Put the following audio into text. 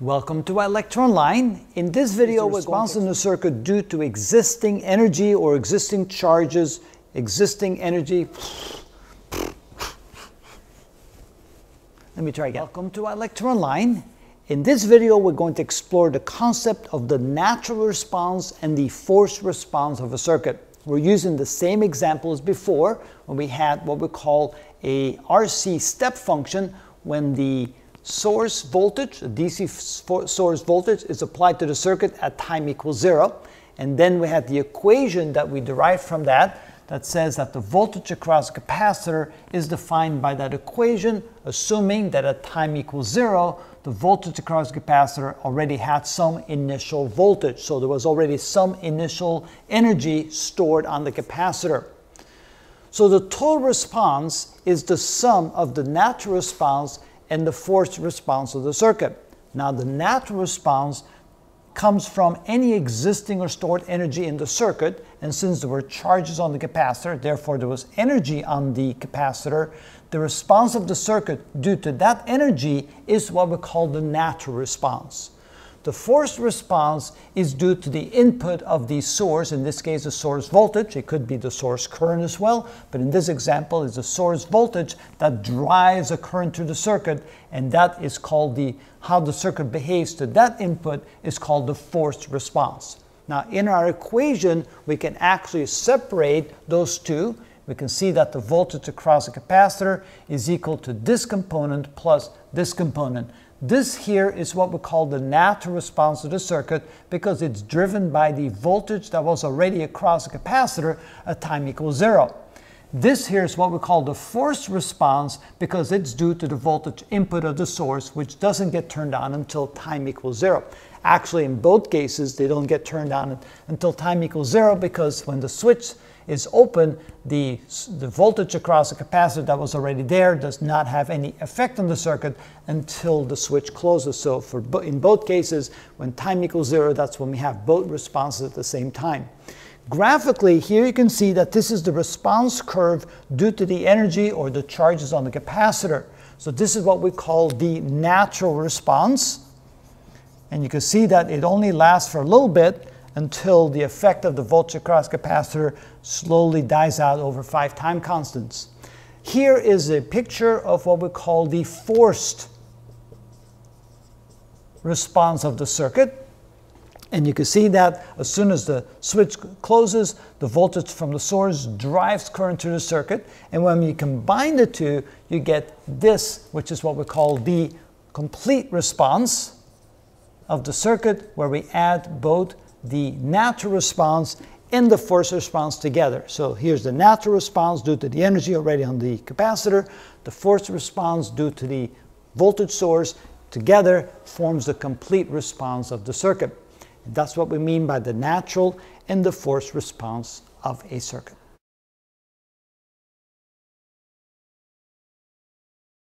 Welcome to Electron Line. In this video, we're going to the circuit due to existing energy or existing charges, existing energy. Let me try again. Welcome to Electron Line. In this video, we're going to explore the concept of the natural response and the forced response of a circuit. We're using the same example as before when we had what we call a RC step function when the source voltage, the DC source voltage, is applied to the circuit at time equals 0. And then we had the equation that we derived from that says that the voltage across the capacitor is defined by that equation, assuming that at time equals 0, the voltage across the capacitor already had some initial voltage. So there was already some initial energy stored on the capacitor. So the total response is the sum of the natural response and the forced response of the circuit. Now the natural response comes from any existing or stored energy in the circuit, and since there were charges on the capacitor, therefore there was energy on the capacitor, the response of the circuit due to that energy is what we call the natural response. The forced response is due to the input of the source, in this case the source voltage. It could be the source current as well, but in this example it's the source voltage that drives a current through the circuit, and that is called how the circuit behaves to that input is called the forced response. Now in our equation we can actually separate those two. We can see that the voltage across the capacitor is equal to this component plus this component. This here is what we call the natural response to the circuit because it's driven by the voltage that was already across the capacitor at time equals 0. This here is what we call the forced response because it's due to the voltage input of the source, which doesn't get turned on until time equals 0. Actually, in both cases, they don't get turned on until time equals 0 because when the switch is open, the voltage across the capacitor that was already there does not have any effect on the circuit until the switch closes. So in both cases, when time equals 0, that's when we have both responses at the same time. Graphically, here you can see that this is the response curve due to the energy or the charges on the capacitor. So this is what we call the natural response. And you can see that it only lasts for a little bit until the effect of the voltage across capacitor slowly dies out over 5 time constants. Here is a picture of what we call the forced response of the circuit. And you can see that as soon as the switch closes, the voltage from the source drives current through the circuit. And when you combine the two, you get this, which is what we call the complete response of the circuit, where we add both the natural response and the forced response together. So here's the natural response due to the energy already on the capacitor. The forced response due to the voltage source together forms the complete response of the circuit. And that's what we mean by the natural and the forced response of a circuit.